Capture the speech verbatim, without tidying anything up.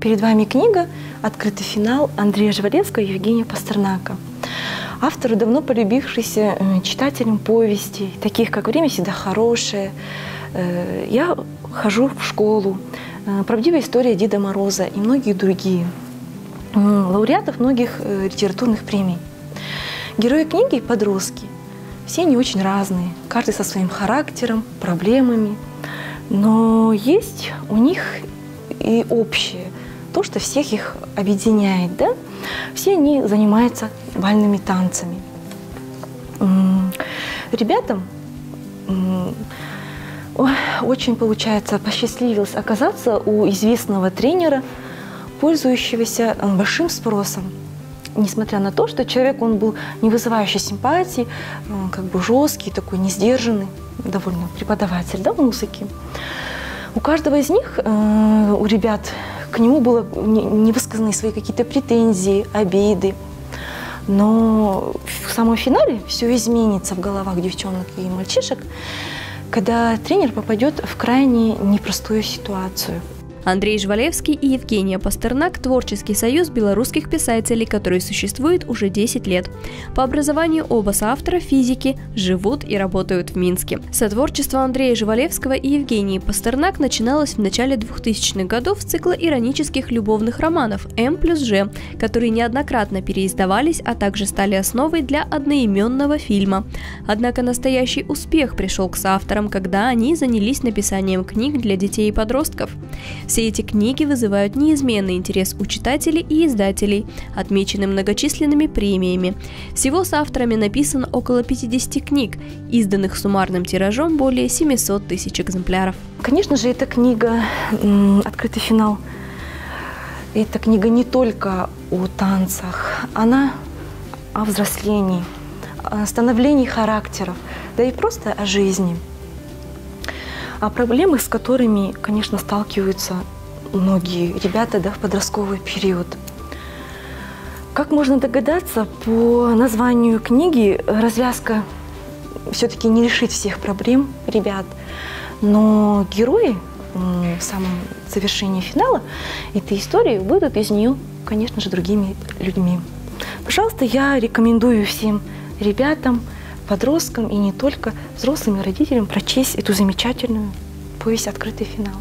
Перед вами книга «Открытый финал» Андрея Жвалевского и Евгения Пастернака. Автору давно полюбившийся читателям повестей, таких как «Время всегда хорошее», «Я хожу в школу», «Правдивая история Деда Мороза» и многие другие. Лауреатов многих литературных премий. Герои книги и подростки. Все они очень разные, каждый со своим характером, проблемами. Но есть у них и общее, то, что всех их объединяет, да? Все они занимаются бальными танцами. Ребятам очень, получается, посчастливилось оказаться у известного тренера, пользующегося большим спросом. Несмотря на то, что человек, он был не вызывающий симпатии, как бы жесткий, такой несдержанный, довольно преподаватель, да, музыки. У каждого из них, у ребят, к нему было невысказаны свои какие-то претензии, обиды. Но в самом финале все изменится в головах девчонок и мальчишек, когда тренер попадет в крайне непростую ситуацию. Андрей Жвалевский и Евгения Пастернак – творческий союз белорусских писателей, который существует уже десять лет. По образованию оба соавтора физики, живут и работают в Минске. Сотворчество Андрея Жвалевского и Евгении Пастернак начиналось в начале двухтысячных годов с цикла иронических любовных романов «М плюс Ж», которые неоднократно переиздавались, а также стали основой для одноименного фильма. Однако настоящий успех пришел к соавторам, когда они занялись написанием книг для детей и подростков. Все эти книги вызывают неизменный интерес у читателей и издателей, отмечены многочисленными премиями. Всего с авторами написано около пятидесяти книг, изданных суммарным тиражом более семисот тысяч экземпляров. Конечно же, эта книга «Открытый финал» – эта книга не только о танцах, она о взрослении, о становлении характеров, да и просто о жизни. О проблемах, с которыми, конечно, сталкиваются многие ребята, да, в подростковый период. Как можно догадаться, по названию книги развязка все-таки не решит всех проблем ребят. Но герои в самом завершении финала этой истории выйдут из нее, конечно же, другими людьми. Пожалуйста, я рекомендую всем ребятам, подросткам и не только, взрослым и родителям прочесть эту замечательную повесть «Открытый финал».